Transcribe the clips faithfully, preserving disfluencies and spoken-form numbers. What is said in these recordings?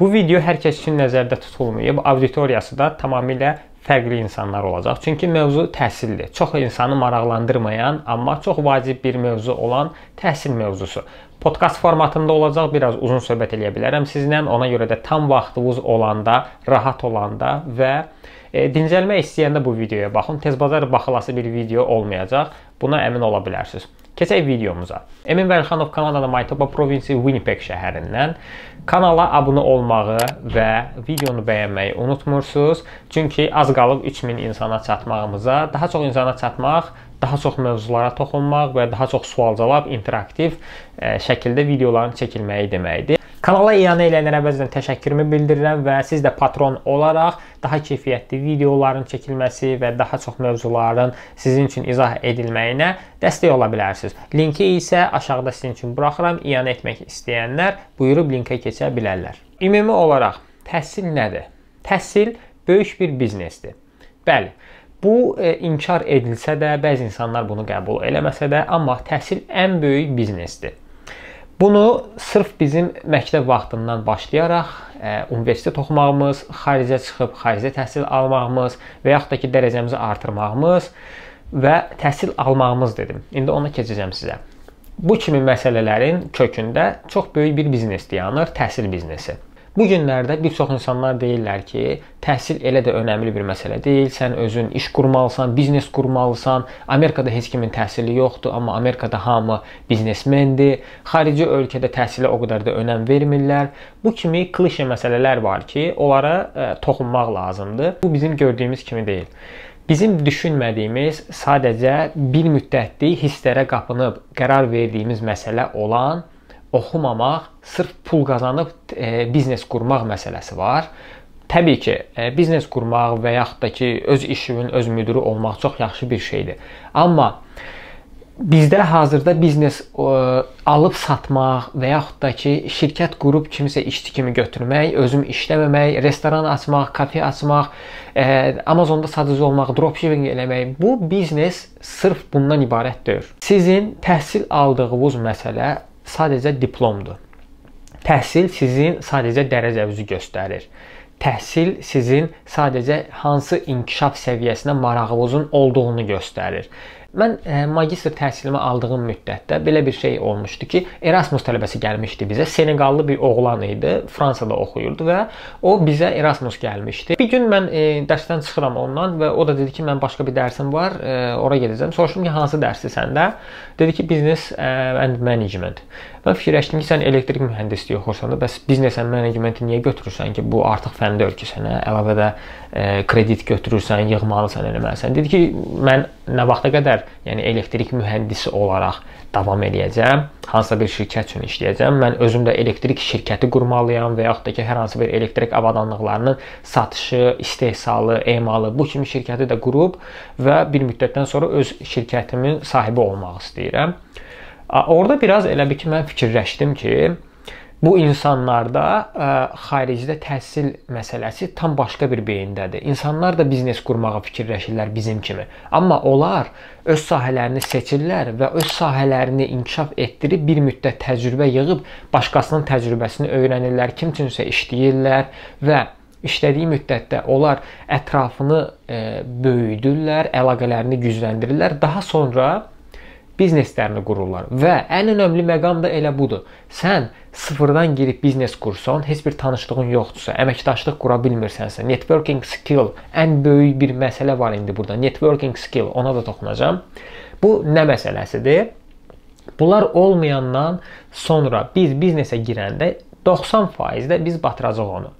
Bu video hər kəs üçün nəzərdə tutulmayıb, auditoriyası da tamamilə fərqli insanlar olacaq. Çünki mövzu təhsildir. Çox insanı maraqlandırmayan, amma çox vacib bir mövzu olan təhsil mövzusu. Podkast formatında olacaq, biraz uzun söhbət eləyə bilərəm sizinlə. Ona görə də tam vaxtınız olanda, rahat olanda və e, dincəlmək istəyəndə bu videoya baxın. Tez bazar baxılası bir video olmayacaq. Buna əmin ola bilərsiniz. Keçək videomuza. Emin Valıxanov Kanada'da Manitoba provinsi Winnipeg şəhərindən. Kanala abunə olmağı və videonu bəyənməyi unutmursunuz. Çünki az qalıb üç min insana çatmağımıza, daha çox insana çatmaq, daha çox mövzulara toxunmaq və daha çox sual-cavab interaktiv e, şəkildə videoların çəkilməyi deməkdir. Kanala iyanə eləyənlərə əvvəlcədən təşəkkürümü bildirirəm və siz də patron olaraq daha keyfiyyətli videoların çəkilməsi və daha çox mövzuların sizin üçün izah edilməyinə dəstək ola bilərsiniz. Linki isə aşağıda sizin üçün buraxıram. İyanə etmək istəyənlər buyurub linkə keçə bilərlər. Ümumi olaraq təhsil nədir? Təhsil böyük bir biznesdir. Bəli. Bu e, inkar edilsə də, bəzi insanlar bunu qəbul eləməsə də, amma təhsil ən böyük biznesdir. Bunu sırf bizim məktəb vaxtından başlayaraq, e, universitet oxumağımız, xaricə çıxıb xaricə təhsil almağımız və yaxud da ki, dərəcəmizi artırmağımız və təhsil almağımız dedim. İndi ona keçəcəm sizə. Bu kimi məsələlərin kökündə çox böyük bir biznes dayanır, təhsil biznesi. Bu günlərdə bir çox insanlar deyirlər ki, təhsil elə də önəmli bir məsələ deyil. Sən özün iş qurmalısan, biznes qurmalısan. Amerikada heç kimin təhsili yoxdur, amma Amerikada hamı biznesmendir. Xarici ölkədə təhsilə o qədər də önəm vermirlər. Bu kimi klişe məsələlər var ki, onlara ə, toxunmaq lazımdır. Bu bizim gördüyümüz kimi deyil. Bizim düşünmədiyimiz, sadəcə bir müddətli hisslərə qapınıb qərar verdiyimiz məsələ olan oxumamaq, sırf pul qazanıb e, biznes qurmaq məsələsi var. Təbii ki, e, biznes qurmaq və yaxud da ki, öz işinin öz müdürü olmaq çox yaxşı bir şeydir. Amma bizdə hazırda biznes e, alıb satmaq və yaxud da ki, şirkət qurub kimisə işçi kimi götürmək, özüm işləməmək, restoran açmaq, kafe açmaq, e, Amazonda satıcı olmaq, dropshipping eləmək, bu biznes sırf bundan ibarətdir. Sizin təhsil aldığınız məsələ sadəcə diplomdur. Təhsil sizin sadəcə dərəcənizi göstərir. Təhsil sizin sadəcə hansı inkişaf səviyyəsinə marağınızın olduğunu göstərir. Mən e, magistr təhsilimi aldığım müddətdə belə bir şey olmuşdu ki, Erasmus tələbəsi gəlmişdi bizə. Seneqallı bir oğlan idi, Fransada oxuyurdu və o bizə Erasmus gəlmişdi. Bir gün mən e, dərsdən çıxıram ondan və o da dedi ki, mən başqa bir dərsim var, e, ora gedəcəm. Soruşdum ki, hansı dərsdir səndə? Dedi ki, Business and Management. Mən fikirləşdim ki, sən elektrik mühəndisliyi oxursan da, bəs Business and Management'i niyə götürürsən ki, bu artıq fənddir ki, sənə əlavə də e, kredit götürürsən, yığmalısan, eləməlisən. Dedi ki, mən nə vaxta qədər, yəni elektrik mühəndisi olaraq davam edəcəm, hansısa bir şirkət üçün işləyəcəm, mən özüm də elektrik şirkəti qurmalıyam və yaxud da ki, hər hansı bir elektrik avadanlıqlarının satışı, istehsalı, emalı, bu kimi şirkəti də qurub və bir müddətdən sonra öz şirkətimin sahibi olmaq istəyirəm. Orada biraz elə bir ki, mən fikirləşdim ki, bu insanlarda ə, xaricdə təhsil məsələsi tam başqa bir beyindədir. İnsanlar da biznes qurmağa fikirləşirlər bizim kimi. Amma onlar öz sahələrini seçirlər və öz sahələrini inkişaf etdirib bir müddət təcrübə yığıb başqasının təcrübəsini öyrənirlər, kim üçünsə işləyirlər və işlədiyi müddətdə onlar ətrafını ə, böyüdürlər, əlaqələrini gücləndirirlər. Daha sonra bizneslərini qururlar və ən önəmli məqam da elə budur. Sən sıfırdan girib biznes qursan, heç bir tanışlığın yoxdursa, əməkdaşlıq qura bilmirsənsə, networking skill, ən böyük bir məsələ var indi burada. Networking skill, ona da toxunacağam. Bu nə məsələsidir? Bunlar olmayandan sonra biz biznesə girəndə doxsan faizdə biz batıracaq onu.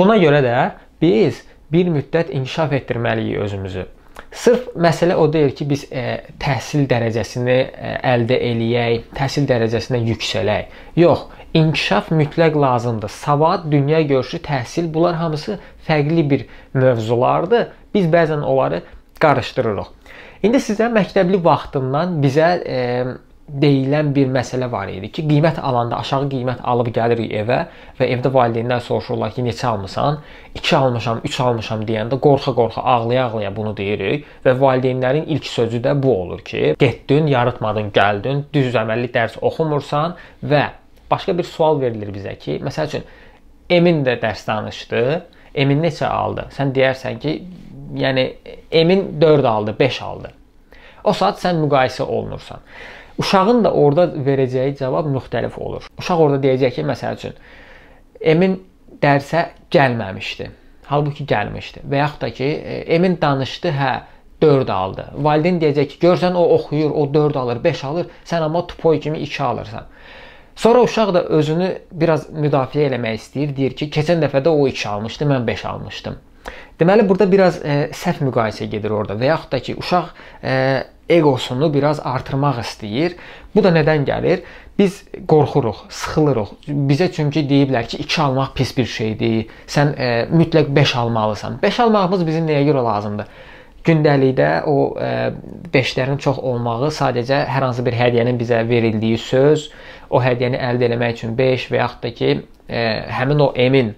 Buna görə də biz bir müddət inkişaf etdirməliyik özümüzü. Sırf məsələ o deyil ki, biz e, təhsil dərəcəsini e, əldə eləyək, təhsil dərəcəsinə yüksələk. Yox, inkişaf mütləq lazımdır. Savad, dünya görüşü, təhsil, bunlar hamısı fərqli bir mövzulardır. Biz bəzən onları qarışdırırıq. İndi sizə məktəbli vaxtından bizə e, deyilən bir məsələ var idi ki, qiymət alanda aşağı qiymət alıb gəlirik evə və evdə valideynlər soruşurlar ki, neçə almısan? iki almışam, üç almışam deyəndə qorxa-qorxa, ağlaya-ağlaya bunu deyirik və valideynlərin ilk sözü də bu olur ki, getdin, yaratmadın, gəldin, düz əməlli dərs oxumursan və başqa bir sual verilir bizə ki, məsəl üçün Emin də dərs danışdı. Emin neçə aldı? Sən deyərsən ki, yəni Emin dörd aldı, beş aldı. O saat sən müqayisə olunursan. Uşağın da orada verəcəyi cavab müxtəlif olur. Uşaq orada deyəcək ki, məsəl üçün, Emin dərsə gəlməmişdi. Halbuki gəlmişdi. Və yaxud da ki, Emin danışdı, hə, dörd aldı. Valideyn deyəcək ki, görsən o oxuyur, o dörd alır, beş alır, sən amma tupoy kimi iki alırsan. Sonra uşaq da özünü biraz müdafiə eləmək istəyir, deyir ki, keçən dəfədə o iki almışdı, mən beş almışdım. Deməli, burada biraz e, səhv müqayisə gedir orada və yaxud da ki, uşaq e, egosunu biraz artırmaq istəyir. Bu da nədən gəlir? Biz qorxuruq, sıxılırıq. Bizə çünki deyiblər ki, iki almaq pis bir şeydir, sən e, mütləq beş almalısan. beş almağımız bizim nəyə görə lazımdır? Gündəlikdə o beşlərin çox olmağı sadəcə hər hansı bir hədiyyənin bizə verildiyi söz, o hədiyyəni əldə eləmək üçün beş və yaxud da ki, ə, həmin o Emin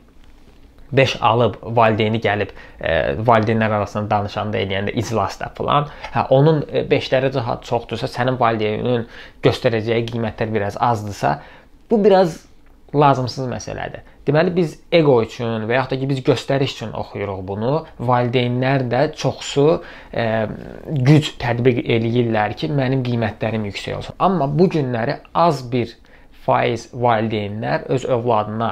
beş alıb, valideyni gəlib, ə, valideynlər arasında danışanda eləyəndə iclasda filan, hə, onun beşləri çoxdursa, sənin valideynin göstərəcəyi qiymətlər biraz azdırsa, bu biraz lazımsız məsələdir. Deməli, biz ego üçün və yaxud da ki, biz göstəriş üçün oxuyuruq bunu. Valideynlər də çoxsu e, güc tətbiq eləyirlər ki, mənim qiymətlərim yüksək olsun. Amma bu günləri az bir faiz valideynlər öz övladına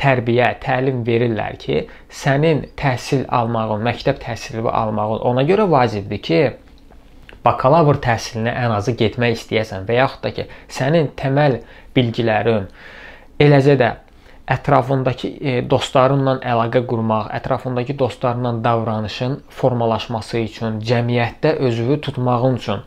tərbiyə, təlim verirlər ki, sənin təhsil almağın, məktəb təhsili almağın ona görə vacibdir ki, bakalavr təhsilinə ən azı getmək istəyəsən və yaxud da ki, sənin təməl bilgilərin, eləcə də ətrafındakı dostlarınla əlaqə qurmaq, ətrafındakı dostlarınla davranışın formalaşması üçün, cəmiyyətdə özünü tutmağın üçün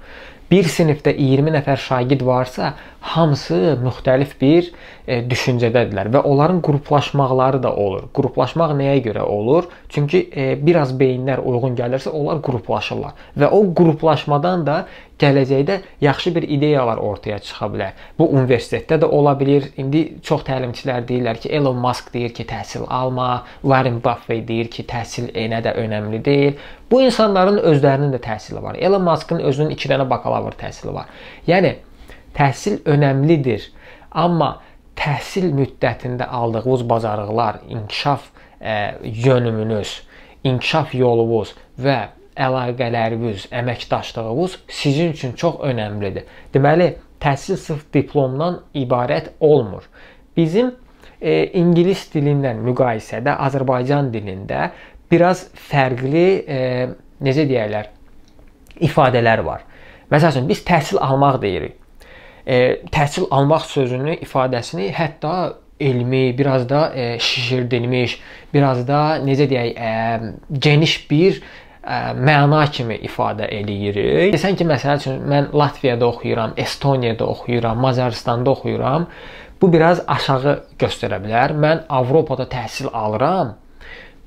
bir sinifdə iyirmi nəfər şagird varsa, hamısı müxtəlif bir düşüncədədirlər və onların qruplaşmaqları da olur. Qruplaşmaq nəyə görə olur? Çünki biraz beyinlər uyğun gəlirsə, onlar qruplaşırlar və o qruplaşmadan da gələcəkdə yaxşı bir ideyalar ortaya çıxa bilər. Bu, universitetdə də ola bilir. İndi çox təlimçilər deyirlər ki, Elon Musk deyir ki, təhsil alma, Warren Buffet deyir ki, təhsil nə də önəmli deyil. Bu insanların özlərinin də təhsili var. Elon Musk'ın özünün iki dənə bakalavr təhsili var. Yəni, təhsil önəmlidir, amma təhsil müddətində aldığınız bacarıqlar, inkişaf ə, yönümünüz, inkişaf yolunuz və əlaqələriniz, əməkdaşlığınız sizin üçün çox önəmlidir. Deməli, təhsil sırf diplomdan ibarət olmur. Bizim e, ingilis dilindən müqayisədə, Azərbaycan dilində biraz fərqli, e, necə deyərlər, ifadələr var. Məsələn, biz təhsil almaq deyirik. E, təhsil almaq sözünü, ifadəsini hətta elmi, biraz da e, şişirdilmiş, biraz da, necə deyək, e, geniş bir Ə, məna kimi ifadə eləyirik. Desən ki, məsəl üçün, mən Latviyada oxuyuram, Estoniyada oxuyuram, Macaristanda oxuyuram. Bu, biraz aşağı göstərə bilər. Mən Avropada təhsil alıram.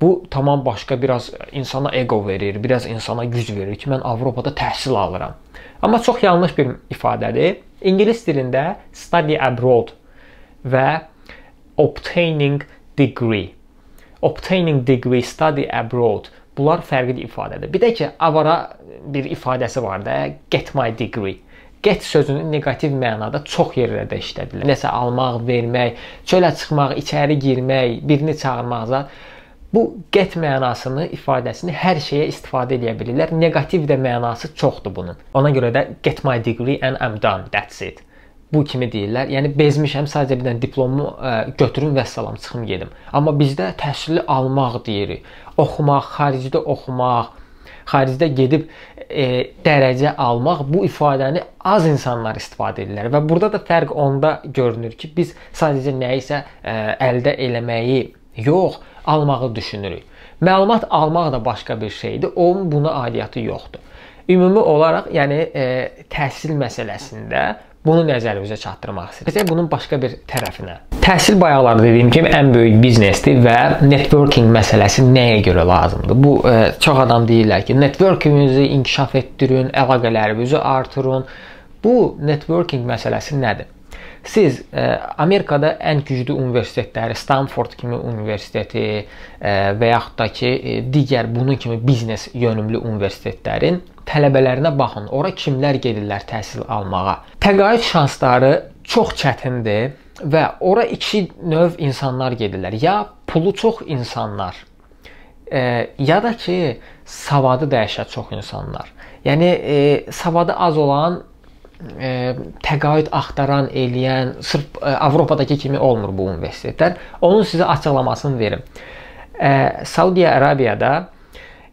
Bu, tamam başqa biraz insana ego verir, biraz insana güc verir ki, mən Avropada təhsil alıram. Amma çox yanlış bir ifadədir. İngilis dilində study abroad və obtaining degree. Obtaining degree, study abroad. Bunlar fərqli ifadədir. Bir də ki, avara bir ifadəsi var da, get my degree. Get sözünü negativ mənada çox yerlərdə işlədilir. Nəsə almaq, vermək, çölə çıxmaq, içəri girmək, birini çağırmaqca. Bu get mənasını, ifadəsini hər şeyə istifadə edə bilirlər. Negativ də mənası çoxdur bunun. Ona görə də get my degree and I'm done, that's it. Bu kimi deyirlər. Yəni, bezmişəm, sadəcə birdən diplomu ə, götürüm və salam, çıxım gedim. Amma bizdə təhsili almaq deyirik. Oxumaq, xaricdə oxumaq, xaricdə gedib e, dərəcə almaq, bu ifadəni az insanlar istifadə edirlər. Və burada da fərq onda görünür ki, biz sadəcə nəyisə ə, əldə eləməyi yox, almağı düşünürük. Məlumat almaq da başqa bir şeydir. Onun buna aidiyyatı yoxdur. Ümumi olaraq, yəni e, təhsil məsələsində bunu nəzərimizə çatdırmaq istəyir. Biz bunun başqa bir tərəfinə. Təhsil bayaqlarda dediyim kimi ən böyük biznesdir və networking məsələsi nəyə görə lazımdır? Bu, ə, çox adam deyirlər ki, networkinginizi inkişaf etdirin, əlaqələrinizi artırın. Bu, networking məsələsi nədir? Siz ə, Amerikada ən güclü universitetləri, Stanford kimi universiteti ə, və yaxud da ki, ə, digər bunun kimi biznes yönümlü universitetlərin tələbələrinə baxın, ora kimlər gedirlər təhsil almağa. Təqaüd şansları çox çətindir və ora iki növ insanlar gedirlər. Ya pulu çox insanlar, e, ya da ki, savadı dəhşət çox insanlar. Yəni, e, savadı az olan, e, təqaüd axtaran, eləyən, sırf e, Avropadakı kimi olmur bu universitetlər. Onun sizə açıqlamasını verim. E, Saudi Arabiyada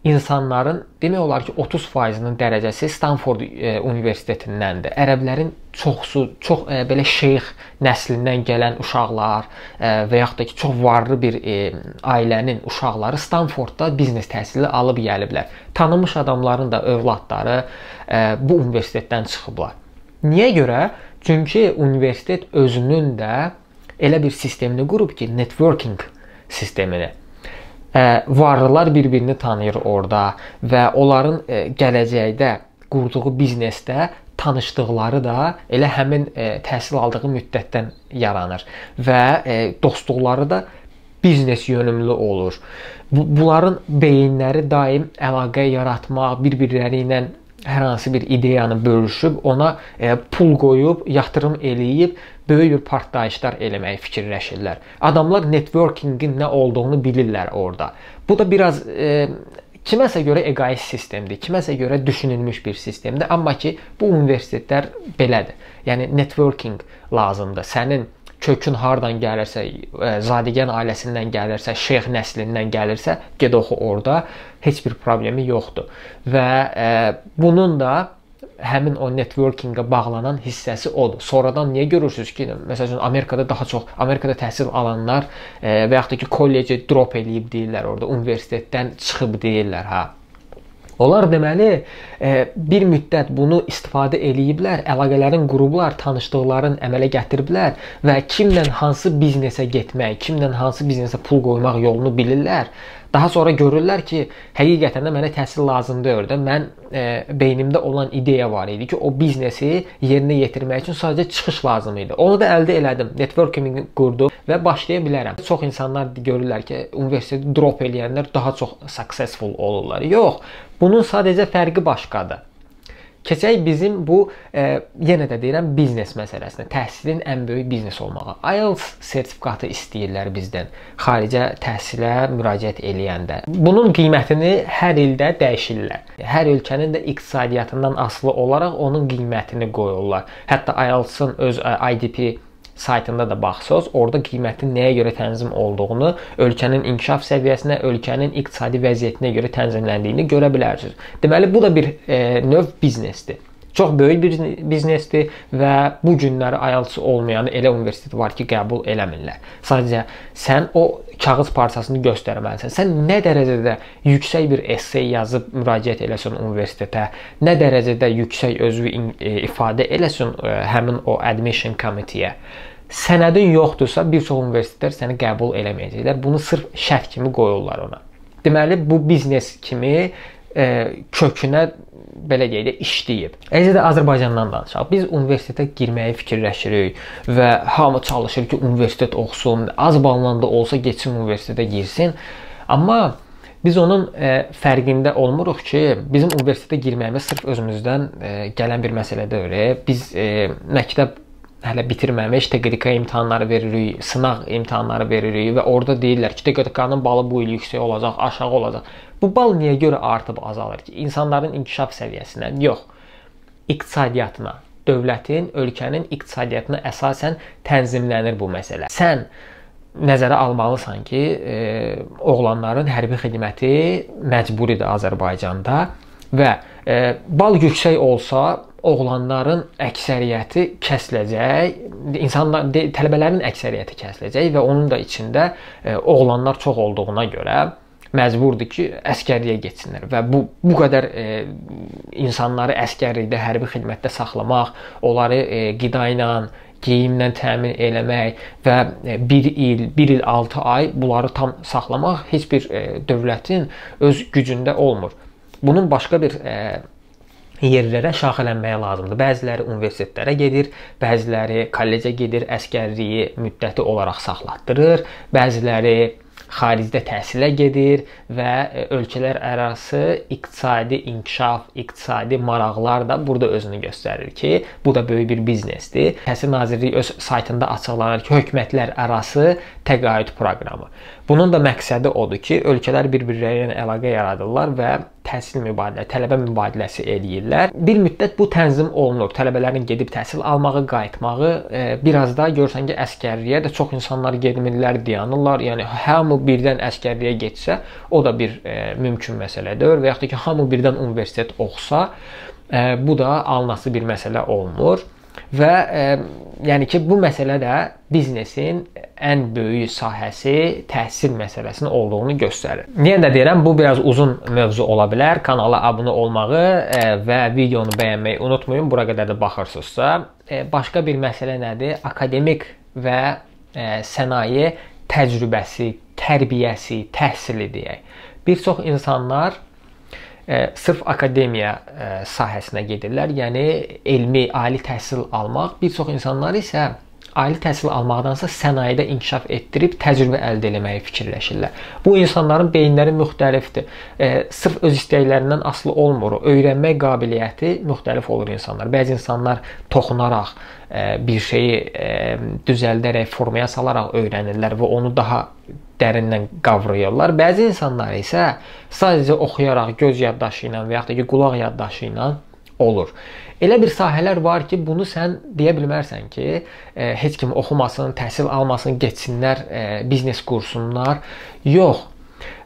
insanların demək olar ki otuz faizinin dərəcəsi Stanford e, universitetindəndir. Ərəblərin çoxsu, çox e, belə şeyx nəslindən gələn uşaqlar e, və yaxud da ki çox varlı bir e, ailənin uşaqları Stanfordda biznes təhsili alıb gəliblər. Tanınmış adamların da övladları e, bu universitetdən çıxıblar. Niyə görə? Çünki universitet özünün də elə bir sistemini qurub ki, networking sistemini. Ə, varlılar bir-birini tanıyır orada və onların ə, gələcəkdə qurduğu biznesdə tanışdıqları da elə həmin ə, təhsil aldığı müddətdən yaranır və ə, dostluqları da biznes yönümlü olur. Bu, bunların beyinləri daim əlaqə yaratmaq, bir-birləri ilə hər hansı bir ideyanı bölüşüb, ona ə, pul qoyub, yatırım eləyib, böyük bir partlayışlar eləməyi fikirləşirlər. Adamlar networkingin nə olduğunu bilirlər orada. Bu da biraz e, kiməsə görə egoist sistemdir, kiməsə görə düşünülmüş bir sistemdir. Amma ki, bu universitetlər belədir. Yəni, networking lazımdır. Sənin kökün hardan gəlirsə, e, zadəgan ailəsindən gəlirsə, şeyx nəslindən gəlirsə, ged oxu orada, heç bir problemi yoxdur. Və e, bunun da həmin o networkingə bağlanan hissəsi odur. Sonradan niyə görürsünüz ki, məsələn, Amerikada daha çox, Amerikada təhsil alanlar e, və yaxud da ki, kolleci drop eləyib deyirlər orada, universitetdən çıxıb deyirlər, ha. Onlar deməli, e, bir müddət bunu istifadə eləyiblər, əlaqələrin qurublar, tanışdıqların əmələ gətiriblər və kimlə hansı biznesə getmək, kimlə hansı biznesə pul qoymaq yolunu bilirlər. Daha sonra görürlər ki, həqiqətən də mənə təhsil lazımdır orada. Mən e, beynimdə olan ideya var idi ki, o biznesi yerinə yetirmək üçün sadəcə çıxış lazım idi. Onu da əldə elədim, networking qurdum və başlaya bilərəm. Çox insanlar görürlər ki, universiteti drop eləyənlər daha çox successful olurlar. Yox, bunun sadəcə fərqi başqadır. Keçək bizim bu, e, yenə də deyirəm, biznes məsələsinə, təhsilin ən böyük biznes olmağa. I E L T S sertifikatı istəyirlər bizdən, xaricə təhsilə müraciət eləyəndə. Bunun qiymətini hər ildə dəyişirlər. Hər ölkənin də iqtisadiyyatından asılı olaraq onun qiymətini qoyurlar. Hətta I E L T S-ın öz I D P saytında da baxsınız, orada qiymətin nəyə görə tənzim olduğunu, ölkənin inkişaf səviyyəsinə, ölkənin iqtisadi vəziyyətinə görə tənzimləndiyini görə bilərsiniz. Deməli, bu da bir e, növ biznesdir. Çox böyük bir biznesdir və bu günləri I E L T S olmayan elə universitet var ki, qəbul eləmirlər. Sadəcə sən o kağız parçasını göstərməlisən. Sən nə dərəcədə yüksək bir essay yazıb müraciət eləsən universitetə, nə dərəcədə yüksək özü ifadə eləsən həmin o admission committee-yə. Sənədin yoxdursa, bir çox universitetlər səni qəbul eləməyəcəklər. Bunu sırf şərt kimi qoyurlar ona. Deməli, bu biznes kimi e, kökünə belə deyək də işləyib. Eləcə də Azərbaycandan danışaq. Biz universitetə girməyi fikirləşirik və hamı çalışır ki, universitet oxusun, az ballanda olsa geçsin universitetə girsin. Amma biz onun e, fərqində olmuruq ki, bizim universitetə girməyimiz sırf özümüzdən e, gələn bir məsələdə öyle. Biz e, məktəb hələ bitirməmiş T Q D K imtahanları veririk, sınaq imtahanları veririk və orada deyirlər ki, T Q D K-nın balı bu il yüksək olacaq, aşağı olacaq. Bu bal niyə görə artıb azalır ki? İnsanların inkişaf səviyyəsinə, yox, iqtisadiyyatına, dövlətin, ölkənin iqtisadiyyatına əsasən tənzimlənir bu məsələ. Sən nəzərə almalısan ki, e, oğlanların hərbi xidməti məcburidir Azərbaycanda və e, bal yüksək olsa, oğlanların əksəriyyəti kəsiləcək, insanlar, tələbələrin əksəriyyəti kəsiləcək və onun da içində e, oğlanlar çox olduğuna görə məcburdur ki, əskərliyə getsinlər və bu, bu qədər e, insanları əskərlikdə, hərbi xidmətdə saxlamaq, onları e, qida ilə, geyimlə təmin eləmək və bir il, bir il altı ay bunları tam saxlamaq heç bir e, dövlətin öz gücündə olmur. Bunun başqa bir e, yerlərə şaxələnməyə lazımdır. Bəziləri universitetlərə gedir, bəziləri kollecə gedir, əskərliyi müddəti olaraq saxlatdırır, bəziləri xaricdə təhsilə gedir və ölkələr arası iqtisadi inkişaf, iqtisadi maraqlar da burada özünü göstərir ki, bu da böyük bir biznesdir. Təhsil Nazirliyi öz saytında açıqlanır ki, hökumətlər arası təqaüd proqramı. Bunun da məqsədi odur ki, ölkələr bir-birləri ilə əlaqə yaradırlar və təhsil mübadiləsi, tələbə mübadiləsi eləyirlər. Bir müddət bu tənzim olunur. Tələbələrin gedib təhsil almağı, qayıtmağı, e, biraz da görsən ki, əskərliyə də çox insanlar gedmirlər, dayanırlar. Yəni, hamı birdən əskərliyə getsə, o da bir e, mümkün məsələdir. Və yaxud da ki, hamı birdən universitet oxusa, e, bu da alınası bir məsələ olmur. Və e, yəni ki, bu məsələ də biznesin ən böyük sahəsi təhsil məsələsinin olduğunu göstərir. Niyə də deyirəm, bu biraz uzun mövzu ola bilər. Kanala abunə olmağı e, və videonu bəyənməyi unutmayın. Bura qədər də baxırsınızsa. E, başqa bir məsələ nədir? Akademik və e, sənaye təcrübəsi, tərbiyəsi, təhsili deyək. Bir çox insanlar E, sırf akademiya e, sahəsinə gedirlər, yəni elmi, ali təhsil almaq. Bir çox insanlar isə ali təhsil almaqdansa sənayedə inkişaf etdirib təcrübə əldə eləməyi fikirləşirlər. Bu insanların beyinləri müxtəlifdir. E, sırf öz istəklərindən asılı olmur. Öyrənmək qabiliyyəti müxtəlif olur insanlar. Bəzi insanlar toxunaraq, e, bir şeyi e, düzəldərək, formaya salaraq öyrənirlər və onu daha dərindən qavrayırlar. Bəzi insanlar isə sadəcə oxuyaraq, göz yaddaşı ilə və yaxud da ki, qulaq yaddaşı ilə olur. Elə bir sahələr var ki, bunu sən deyə bilmərsən ki, e, heç kim oxumasın, təhsil almasın, geçsinlər e, biznes kursunlar. Yox.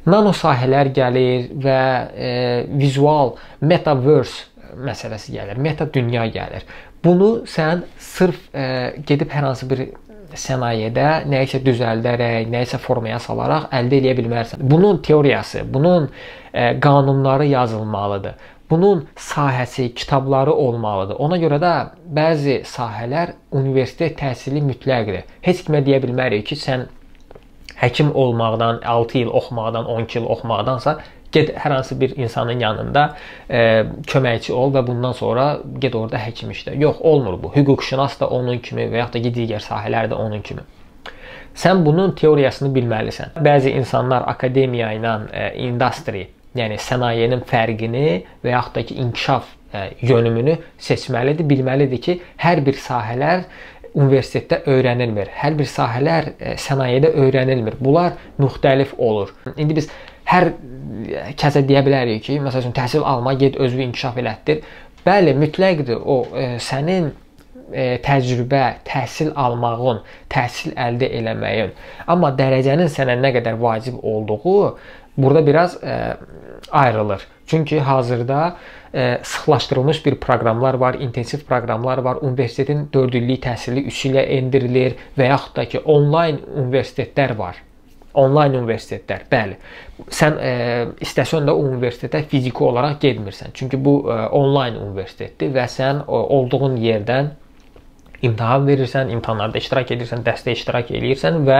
Nano sahələr gəlir və e, vizual, metaverse məsələsi gəlir, meta dünya gəlir. Bunu sən sırf e, gedib hər hansı bir sənayedə nəyisə düzəldərək, nəyisə formaya salaraq əldə eləyə bilmərsən. Bunun teoriyası, bunun e, qanunları yazılmalıdır. Bunun sahəsi, kitabları olmalıdır. Ona görə də bəzi sahələr universitet təhsili mütləqdir. Heç kimə deyə bilmərik ki, sən həkim olmaqdan, altı il oxumaqdan, on iki il oxumaqdansa get hər hansı bir insanın yanında e, köməkçi ol və bundan sonra get orada həkim işlə. Yox, olmur bu. Hüquqşünas da onun kimi və yaxud da digər sahələr də onun kimi. Sən bunun teoriyasını bilməlisən. Bəzi insanlar akademiya ilə e, industry, yəni sənayenin fərqini və yaxud da ki, inkişaf e, yönümünü seçməlidir, bilməlidir ki, hər bir sahələr universitetdə öyrənilmir. Hər bir sahələr e, sənayedə öyrənilmir. Bunlar müxtəlif olur. İndi biz hər kəsə deyə bilərik ki, məsələn, təhsil alma, get özü inkişaf elətdir. Bəli, mütləqdir o, e, sənin e, təcrübə, təhsil almağın, təhsil əldə eləməyin. Amma dərəcənin sənə nə qədər vacib olduğu burada biraz e, ayrılır. Çünki hazırda e, sıxlaşdırılmış bir proqramlar var, intensiv proqramlar var. Universitetin dörd illik təhsili üç ilə endirilir və yaxud da ki, onlayn universitetlər var. Onlayn universitetlər, bəli. Sən e, istəsən də o universitetə fiziki olaraq gedmirsən. Çünki bu e, onlayn universitetdir və sən e, olduğun yerdən imtahan verirsən, imtahanlarda iştirak edirsən, dərsdə iştirak edirsən və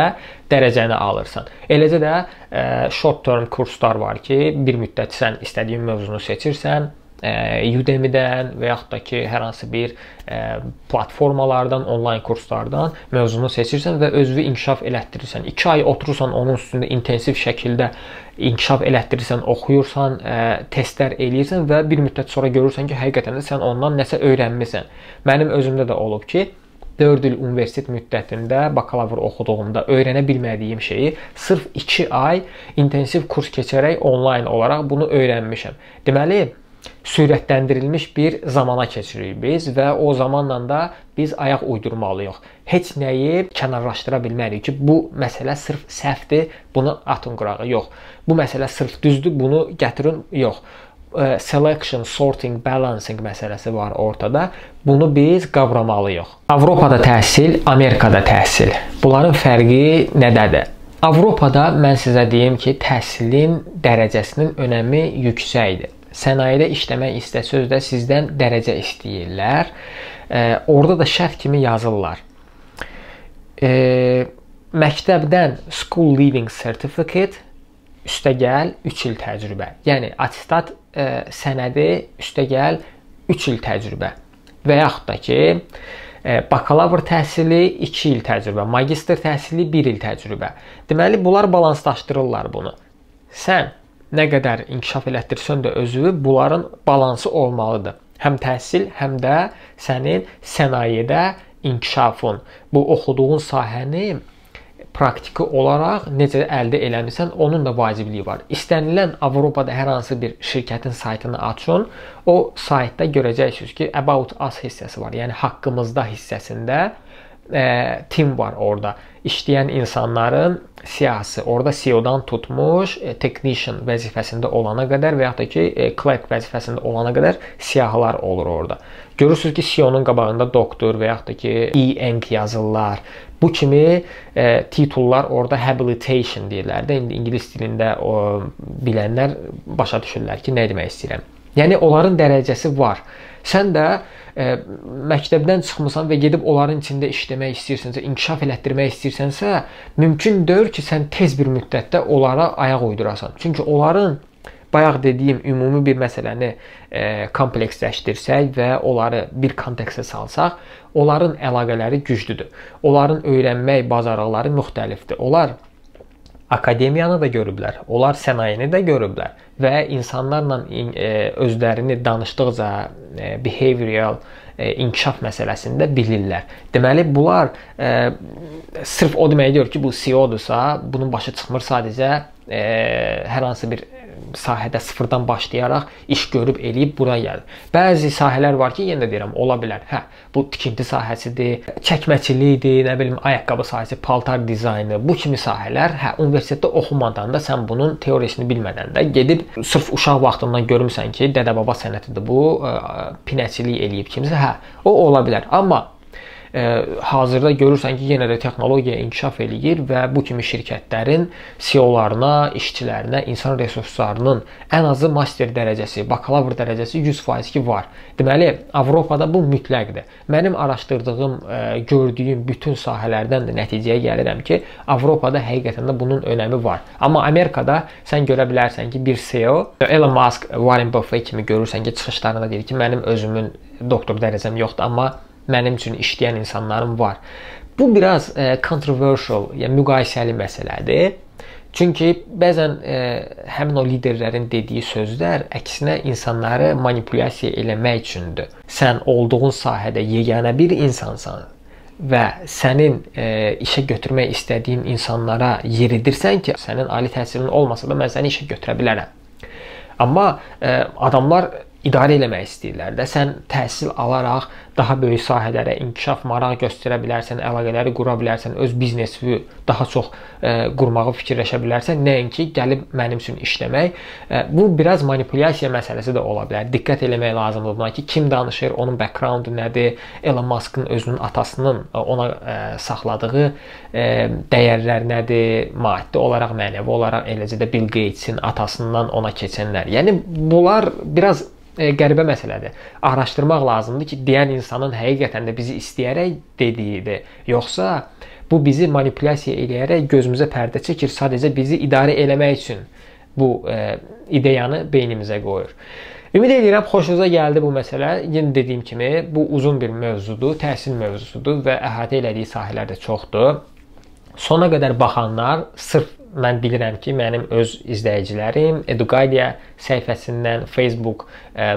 dərəcəni alırsan. Eləcə də e, short-term kurslar var ki, bir müddət sən istədiyin mövzunu seçirsən, e, Udemy'dən və yaxud da ki, hər hansı bir e, platformalardan, onlayn kurslardan mövzunu seçirsən və özünü inkişaf elətdirirsən. iki ay oturursan, onun üstündə intensiv şəkildə inkişaf elətdirirsən, oxuyursan, e, testlər eləyirsən və bir müddət sonra görürsən ki, həqiqətən də sən ondan nəsə öyrənmisən. Mənim özümdə də olub ki, dörd il universitet müddətində bakalavr oxuduğumda öyrənə bilmədiyim şeyi sırf iki ay intensiv kurs keçərək onlayn olaraq bunu öyrənmişəm. Deməli, sürətləndirilmiş bir zamana keçirik biz və o zamanla da biz ayaq uydurmalıyıq. Heç nəyi kənarlaşdıra bilmərik ki, bu məsələ sırf səhvdir, bunu atın qırağa, yox. Bu məsələ sırf düzdür, bunu gətirin, yox. Selection, sorting, balancing məsələsi var ortada. Bunu biz qavramalıyıq. Avropada təhsil, Amerikada təhsil. Bunların fərqi nədədir? Avropada mən sizə deyim ki, təhsilin dərəcəsinin önəmi yüksəkdir. Sənayedə işləmək istəsəz də sizdən dərəcə istəyirlər. E, orada da şərt kimi yazırlar. E, məktəbdən School Leaving Certificate üstə gəl üç il təcrübə. Yəni, attestat e, sənədi üstə gəl üç il təcrübə. Və yaxud da ki, bakalavr təhsili iki il təcrübə, magistr təhsili bir il təcrübə. Deməli, bunlar balanslaşdırırlar bunu. Sən nə qədər inkişaf elətdirsən də özü, bunların balansı olmalıdır. Həm təhsil, həm də sənin sənayedə inkişafın, bu oxuduğun sahəni praktiki olaraq necə əldə eləmirsən, onun da vacibliyi var. İstənilən Avropada hər hansı bir şirkətin saytını açın, o saytda görəcəksiniz ki, About Us hissəsi var, yəni haqqımızda hissəsində e, tim var orada. İşləyən insanların siyasi, orada C E O'dan tutmuş, e, technician vəzifəsində olana qədər və yaxud da ki, e, clerk vəzifəsində olana qədər siyahılar olur orada. Görürsünüz ki, C E O'nun qabağında doktor və yaxud da ki, E N K yazırlar. Bu kimi e, titullar orada habilitation deyirlər də, ingilis dilində o, bilənlər başa düşürlər ki, nə demək istəyirəm. Yəni, onların dərəcəsi var. Sən də e, məktəbdən çıxmısan və gedib onların içində işləmək istəyirsənsə, inkişaf elətdirmək istəyirsənsə, mümkündür ki, sən tez bir müddətdə onlara ayaq uydurasan. Çünki onların, bayaq dediyim, ümumi bir məsələni e, kompleksləşdirsək və onları bir kontekstə salsaq, onların əlaqələri güclüdür. Onların öyrənmək bacarıqları müxtəlifdir. Onlar akademiyanı da görüblər, onlar sənayini də görüblər və insanlarla özlərini danışdıqca behavioral inkişaf məsələsində bilirlər. Deməli, bunlar e, sırf o demək deyir ki, bu C E O'dursa, bunun başı çıxmır sadəcə e, hər hansı bir sahədə sıfırdan başlayaraq iş görüb eləyib bura gəlir. Bəzi sahələr var ki, yenə deyirəm, ola bilər. Hə, bu tikinti sahəsidir, çəkməçilikdir, nə bilim, ayaqqabı sahəsi, paltar dizaynı, bu kimi sahələr, hə, universitetdə oxumadan da sən bunun teoriyasını bilmədən də gedib sırf uşaq vaxtından görmüsən ki, dədə-baba sənətidir bu, pinəçilik eləyib kimsə, hə, o ola bilər. Amma hazırda görürsən ki, yenə də texnologiya inkişaf eləyir və bu kimi şirkətlərin C E O'larına, işçilərinə, insan resurslarının ən azı master dərəcəsi, bakalavr dərəcəsi yüz faiz ki var. Deməli, Avropada bu mütləqdir. Mənim araşdırdığım, gördüyüm bütün sahələrdən də nəticəyə gəlirəm ki, Avropada həqiqətən də bunun önəmi var. Amma Amerikada sən görə bilərsən ki, bir C E O, Elon Musk, Warren Buffet kimi görürsən ki, çıxışlarında deyir ki, mənim özümün doktor dərəcəm yoxdur, amma mənim üçün işləyən insanlarım var. Bu biraz e, controversial, yəni müqayisəli məsələdir. Çünki bəzən e, həmin o liderlərin dediyi sözlər əksinə insanları manipulyasiya eləmək üçündür. Sən olduğun sahədə yeganə bir insansan və sənin e, işə götürmək istədiyin insanlara yeridirsən ki, sənin ali təhsilin olmasa da mən səni işə götürə bilərəm. Amma e, adamlar idarə eləmək istəyirlər də, sən təhsil alaraq daha böyük sahələrə inkişaf, maraq göstərə bilərsən, əlaqələri qura bilərsən, öz biznesi daha çox e, qurmağı fikirləşə bilərsən, nəinki gəlib mənim üçün işləmək. E, bu biraz manipulyasiya məsələsi də ola bilər. Diqqət eləmək lazımdır buna ki, kim danışır, onun backgroundu nədir, Elon Musk'ın özünün atasının ona e, saxladığı e, dəyərlər nədir, maddi olaraq, mənəvi olaraq, eləcə də Bill Gates'in atasından ona keçənlər. Yəni, bunlar biraz E, qəribə məsələdir. Araşdırmaq lazımdır ki, deyən insanın həqiqətən də bizi istəyərək dediyidir. Yoxsa bu bizi manipulyasiya eləyərək gözümüzə pərdə çəkir, sadəcə bizi idarə eləmək üçün bu e, ideyanı beynimizə qoyur. Ümid edirəm, xoşunuza gəldi bu məsələ. Yenə dediyim kimi, bu uzun bir mövzudur, təhsil mövzusudur və əhatə elədiyi sahələr də çoxdur. Sona qədər baxanlar, sırf mən bilirəm ki, mənim öz izləyicilərim Eduqalia səhifəsindən, Facebook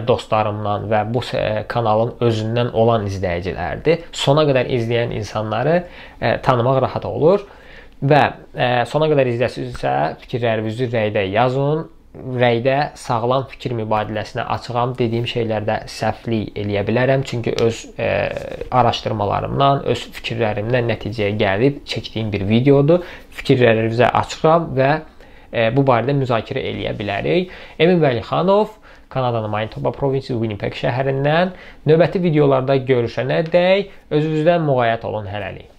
dostlarımdan və bu kanalın özündən olan izləyicilərdir. Sona qədər izləyən insanları tanımaq rahat olur və sona qədər izləsinizsə fikirlərinizi rəydə yazın. Rəydə sağlam fikir mübadiləsinə açığam, dediyim şeylərdə səhvlik eləyə bilərəm. Çünki öz e, araşdırmalarımdan, öz fikirlərimdən nəticəyə gəlib çəkdiyim bir videodur. Fikirlərinizə açığam və e, bu barədə müzakirə eləyə bilərik. Emin Valıxanov, Kanadanın Manitoba provinsi Winnipeg şəhərindən. Növbəti videolarda görüşənədək özünüzdən muğayət olun, hələlik.